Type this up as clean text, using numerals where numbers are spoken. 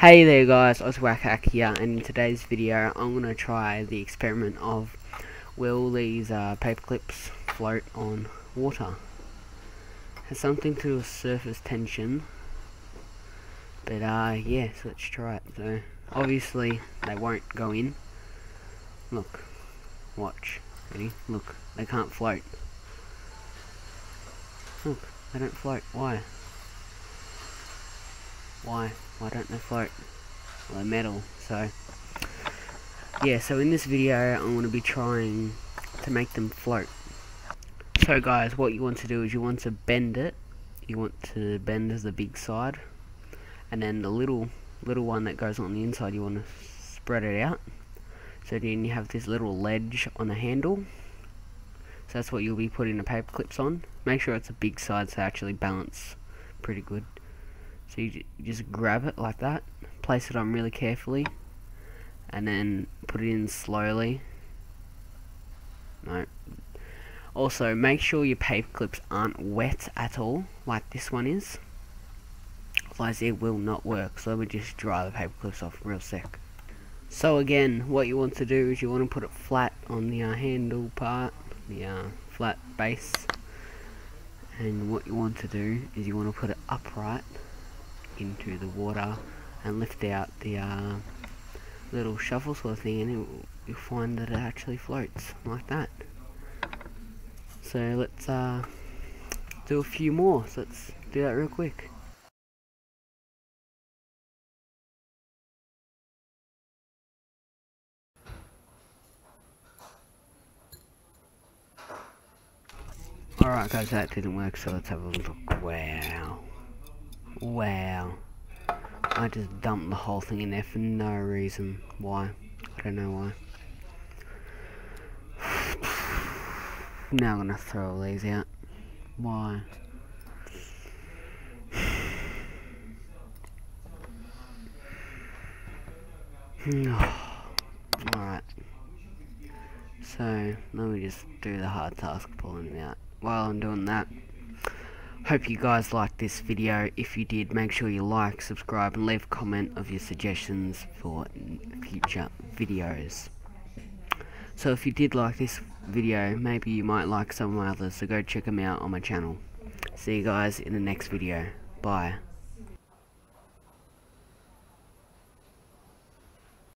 Hey there guys, aussie_wacka_hacker here, and in today's video I'm going to try the experiment of will these paper clips float on water. It has something to do with surface tension, but yeah, so let's try it. So obviously they won't go in. Look, watch, ready? Look, they can't float. Look, they don't float. Why? Why don't they float? Well, they're metal, so yeah. So in this video I'm going to be trying to make them float. So guys, what you want to do is you want to bend it. You want to bend the big side, and then the little one that goes on the inside, you want to spread it out. So then you have this little ledge on a handle, so that's what you'll be putting the paper clips on. Make sure it's a big side so they actually balance pretty good. So you just grab it like that, place it on really carefully, and then put it in slowly. No. Also, make sure your paper clips aren't wet at all, like this one is. Otherwise, it will not work. So we just dry the paper clips off real sick. So again, what you want to do is you want to put it flat on the handle part, the flat base. And what you want to do is you want to put it upright into the water and lift out the little shovel sort of thing, and you'll find that it actually floats like that. So let's do a few more. So let's do that real quick. Alright guys, that didn't work, so let's have a look. Wow, I just dumped the whole thing in there for no reason. Why? I don't know why. Now I'm gonna throw all these out. Why? Alright, so let me just do the hard task of pulling it out. While I'm doing that, hope you guys liked this video. If you did, make sure you like, subscribe, and leave a comment of your suggestions for future videos. So if you did like this video, maybe you might like some of my others, so go check them out on my channel. See you guys in the next video. Bye.